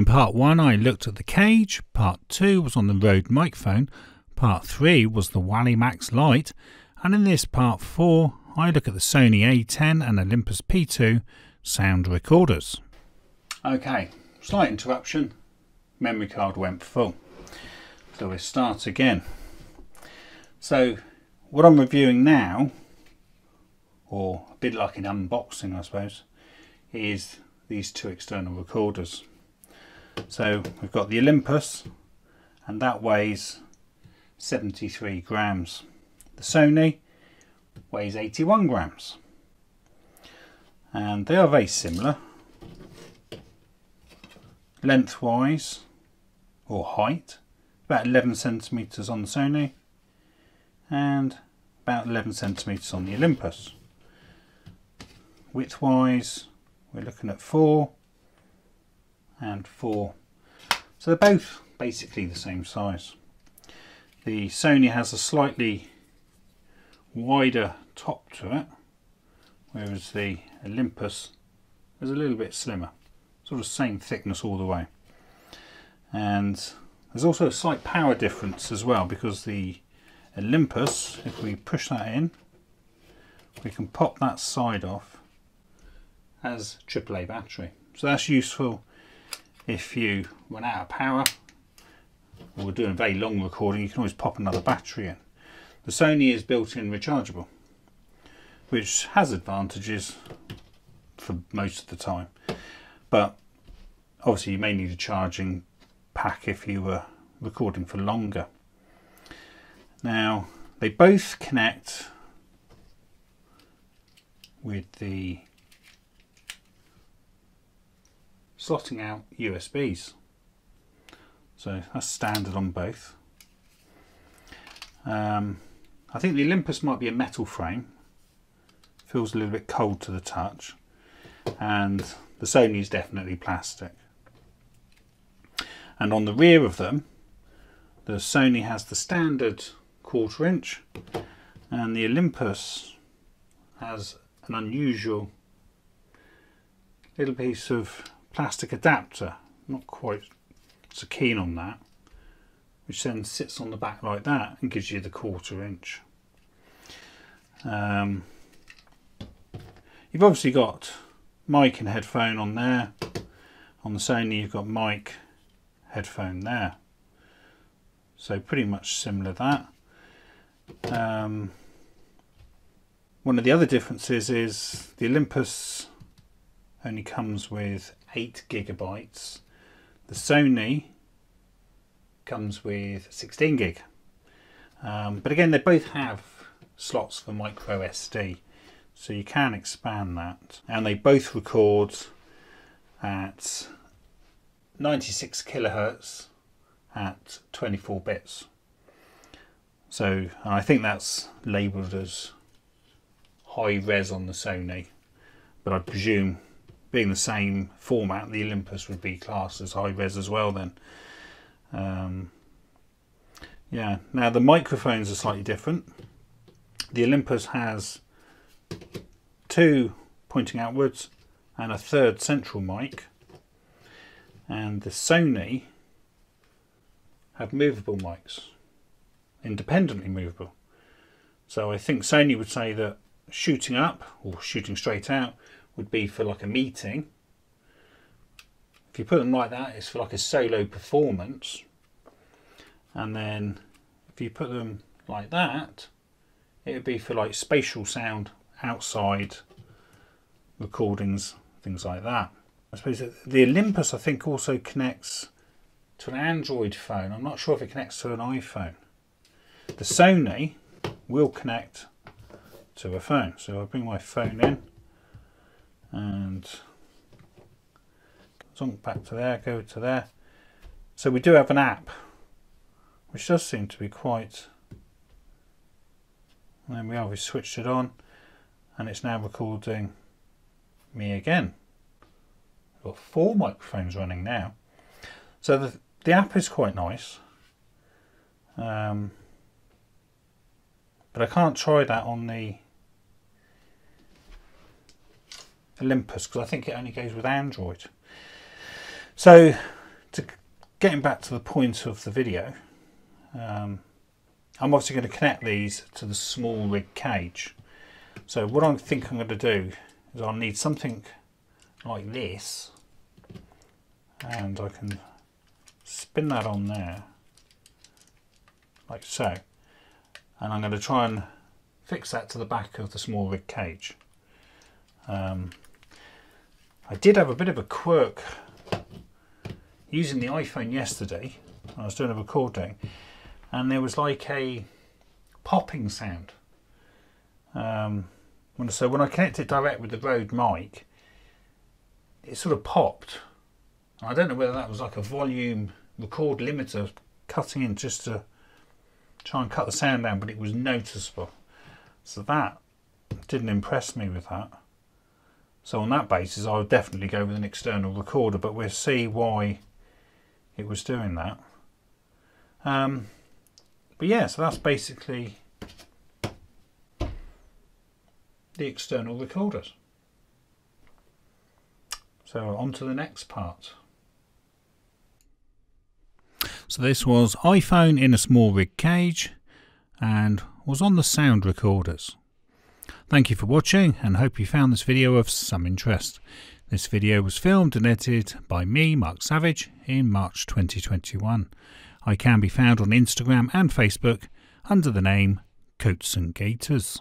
In part 1 I looked at the cage, part 2 was on the Rode microphone, part 3 was the Walimex Lite, and in this part 4 I look at the Sony A10 and Olympus P2 sound recorders. Okay, slight interruption, memory card went full. So we'll start again. So what I'm reviewing now, or a bit like an unboxing I suppose, is these two external recorders. So we've got the Olympus, and that weighs 73 grams. The Sony weighs 81 grams. And they are very similar. Lengthwise, or height, about 11 centimetres on the Sony, and about 11 centimetres on the Olympus. Widthwise, we're looking at 4 and 4. So they're both basically the same size. The Sony has a slightly wider top to it, whereas the Olympus is a little bit slimmer. Sort of same thickness all the way. And there's also a slight power difference as well, because the Olympus, if we push that in, we can pop that side off as AAA battery. So that's useful if you run out of power or we're doing a very long recording, you can always pop another battery in. The Sony is built-in rechargeable, which has advantages for most of the time, but obviously you may need a charging pack if you were recording for longer. Now they both connect with the slotting out USBs, so that's standard on both. I think the Olympus might be a metal frame, feels a little bit cold to the touch, and the Sony is definitely plastic. And on the rear of them, the Sony has the standard 1/4 inch and the Olympus has an unusual little piece of plastic adapter. Not quite so keen on that, which then sits on the back like that and gives you the 1/4 inch. You've obviously got mic and headphone on there. On the Sony you've got mic, headphone there. So pretty much similar to that. One of the other differences is the Olympus only comes with 8 gigabytes. The Sony comes with 16 gig. But again, they both have slots for micro SD, so you can expand that. And they both record at 96 kilohertz at 24 bits. So I think that's labelled as high res on the Sony, but I presume being the same format, the Olympus would be classed as high res as well then. Yeah, now the microphones are slightly different. The Olympus has 2 pointing outwards and a 3rd central mic, and the Sony have movable mics, independently movable. So I think Sony would say that shooting up or shooting straight out would be for like a meeting. If you put them like that, it's for like a solo performance. And then if you put them like that, it would be for like spatial sound outside recordings, things like that. I suppose the Olympus I think also connects to an Android phone. I'm not sure if it connects to an iPhone. The Sony will connect to a phone. So I'll bring my phone in and zonk back to there, go to there. So we do have an app, which does seem to be quite... And there we are, we switched it on and it's now recording me again. We've got 4 microphones running now. So the app is quite nice. But I can't try that on the Olympus because I think it only goes with Android. So getting back to the point of the video, I'm obviously going to connect these to the SmallRig cage. So what I think I'm going to do is I'll need something like this, and I can spin that on there like so, and I'm going to try and fix that to the back of the SmallRig cage. I did have a bit of a quirk using the iPhone yesterday when I was doing a recording, and there was like a popping sound. So when I connected direct with the Rode mic, it sort of popped. I don't know whether that was like a volume record limiter cutting in just to try and cut the sound down, but it was noticeable. So that didn't impress me with that. So on that basis, I would definitely go with an external recorder, but we'll see why it was doing that. But yeah, so that's basically the external recorders. So on to the next part. So this was iPhone in a SmallRig cage and was on the sound recorders. Thank you for watching and hope you found this video of some interest. This video was filmed and edited by me, Mark Savage, in March 2021. I can be found on Instagram and Facebook under the name Coats and Gaiters.